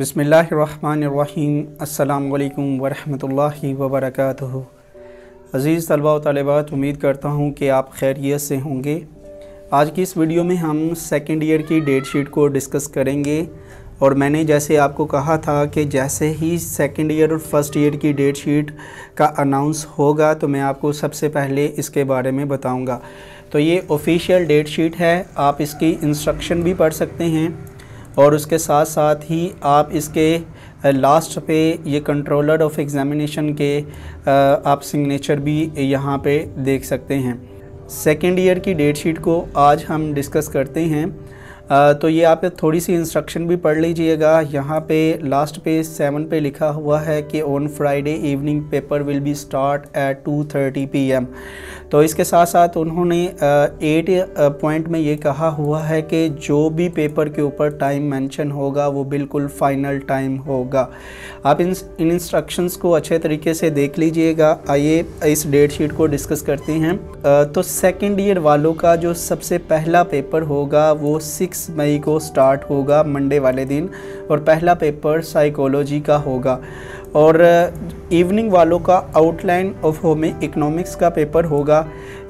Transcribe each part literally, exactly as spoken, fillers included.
बिस्मिल्लाहिर्रहमानिर्रहीम अस्सलामु अलैकुम वरहमतुल्लाहि वबरकातुहू। अज़ीज़ तलबा व तालिबात, उम्मीद करता हूँ कि आप खैरियत से होंगे। आज की इस वीडियो में हम सेकंड ईयर की डेट शीट को डिस्कस करेंगे। और मैंने जैसे आपको कहा था कि जैसे ही सेकंड ईयर और फर्स्ट ईयर की डेट शीट का अनाउंस होगा तो मैं आपको सबसे पहले इसके बारे में बताऊँगा। तो ये ऑफिशियल डेट शीट है, आप इसकी इंस्ट्रक्शन भी पढ़ सकते हैं और उसके साथ साथ ही आप इसके लास्ट पे ये कंट्रोलर ऑफ एग्ज़ामिनेशन के आप सिग्नेचर भी यहाँ पे देख सकते हैं। सेकेंड ईयर की डेट शीट को आज हम डिस्कस करते हैं। तो ये आप थोड़ी सी इंस्ट्रक्शन भी पढ़ लीजिएगा। यहाँ पे लास्ट पे सेवन पे लिखा हुआ है कि on Friday evening paper will be start at two thirty P M. तो इसके साथ साथ उन्होंने एट पॉइंट में ये कहा हुआ है कि जो भी पेपर के ऊपर टाइम मेंशन होगा वो बिल्कुल फ़ाइनल टाइम होगा। आप इन इन इंस्ट्रक्शंस को अच्छे तरीके से देख लीजिएगा। आइए इस डेट शीट को डिस्कस करते हैं। तो सेकेंड ईयर वालों का जो सबसे पहला पेपर होगा वो सिक्स मई को स्टार्ट होगा, मंडे वाले दिन, और पहला पेपर साइकोलॉजी का होगा। और इवनिंग वालों का आउटलाइन ऑफ होम इकोनॉमिक्स का पेपर होगा।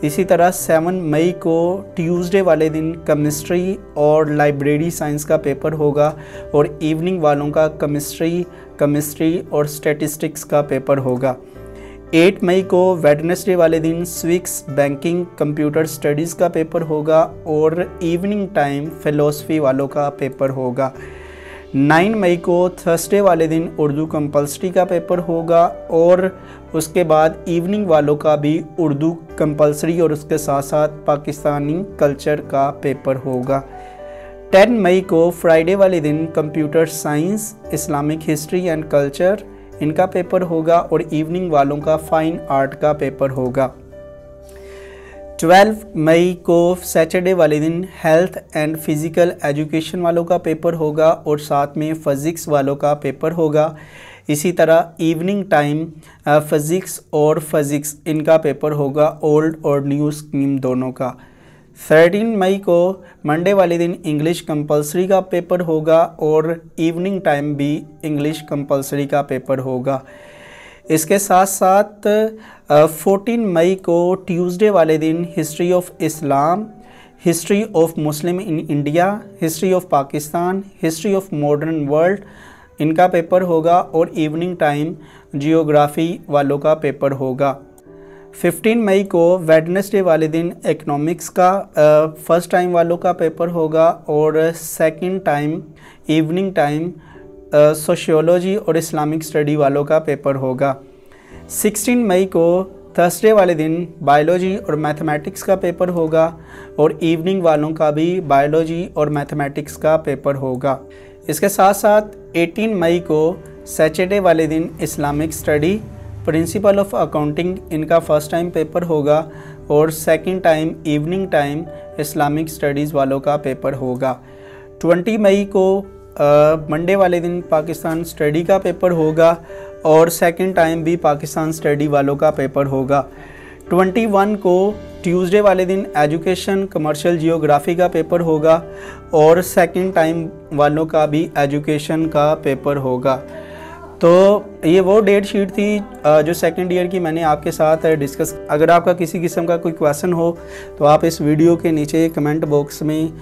इसी तरह सेवन मई को ट्यूसडे वाले दिन केमिस्ट्री और लाइब्रेरी साइंस का पेपर होगा और इवनिंग वालों का केमिस्ट्री केमिस्ट्री और स्टैटिस्टिक्स का पेपर होगा। एट मई को वेडनेसडे वाले दिन स्विक्स बैंकिंग कंप्यूटर स्टडीज़ का पेपर होगा और इवनिंग टाइम फ़िलोसफी वालों का पेपर होगा। नाइन मई को थर्सडे वाले दिन उर्दू कंपल्सरी का पेपर होगा और उसके बाद इवनिंग वालों का भी उर्दू कंपल्सरी और उसके साथ साथ पाकिस्तानी कल्चर का पेपर होगा। टेन मई को फ्राइडे वाले दिन computer science, Islamic history and culture इनका पेपर होगा और इवनिंग वालों का फ़ाइन आर्ट का पेपर होगा। ट्वेल्व मई को सैटरडे वाले दिन हेल्थ एंड फिज़िकल एजुकेशन वालों का पेपर होगा और साथ में फ़िज़िक्स वालों का पेपर होगा। इसी तरह इवनिंग टाइम फ़िज़िक्स और फ़िज़िक्स इनका पेपर होगा, ओल्ड और न्यू स्कीम दोनों का। थर्टीन मई को मंडे वाले दिन इंग्लिश कंपलसरी का पेपर होगा और इवनिंग टाइम भी इंग्लिश कंपलसरी का पेपर होगा। इसके साथ साथ फोर्टीन मई को ट्यूसडे वाले दिन history of Islam, history of Muslim in India, history of Pakistan, history of modern world इनका पेपर होगा और इवनिंग टाइम जियोग्राफी वालों का पेपर होगा। फिफ्टीन मई को वेडनेसडे वाले दिन इकोनॉमिक्स का फ़र्स्ट टाइम वालों का पेपर होगा और second time evening time sociology और इस्लामिक स्टडी वालों का पेपर होगा। सिक्सटीन मई को थर्सडे वाले दिन बायोलॉजी और मैथमेटिक्स का पेपर होगा और इवनिंग वालों का भी बायोलॉजी और मैथमेटिक्स का पेपर होगा। इसके साथ साथ एटीन मई को सैटरडे वाले दिन Islamic study, principal of accounting इनका फ़र्स्ट टाइम पेपर होगा और second time evening time Islamic studies वालों का पेपर होगा। ट्वेंटी मई को मंडे वाले दिन पाकिस्तान स्टडी का पेपर होगा और सेकंड टाइम भी पाकिस्तान स्टडी वालों का पेपर होगा। ट्वेंटी वन को ट्यूसडे वाले दिन एजुकेशन कमर्शियल जियोग्राफ़ी का पेपर होगा और सेकंड टाइम वालों का भी एजुकेशन का पेपर होगा। तो ये वो डेट शीट थी जो सेकंड ईयर की मैंने आपके साथ डिस्कस। अगर आपका किसी किस्म का कोई क्वेश्चन हो तो आप इस वीडियो के नीचे कमेंट बॉक्स में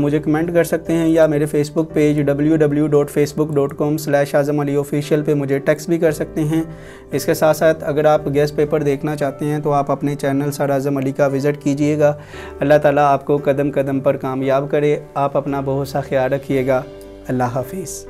मुझे कमेंट कर सकते हैं या मेरे Facebook page W W W dot Facebook dot com slash Azam Ali official पे मुझे टेक्स्ट भी कर सकते हैं। इसके साथ साथ अगर आप गेस्ट पेपर देखना चाहते हैं तो आप अपने चैनल सर आज़म अली का विज़िट कीजिएगा। अल्लाह ताला आपको कदम कदम पर कामयाब करे। आप अपना बहुत सा ख्याल रखिएगा। अल्लाह हाफिज़।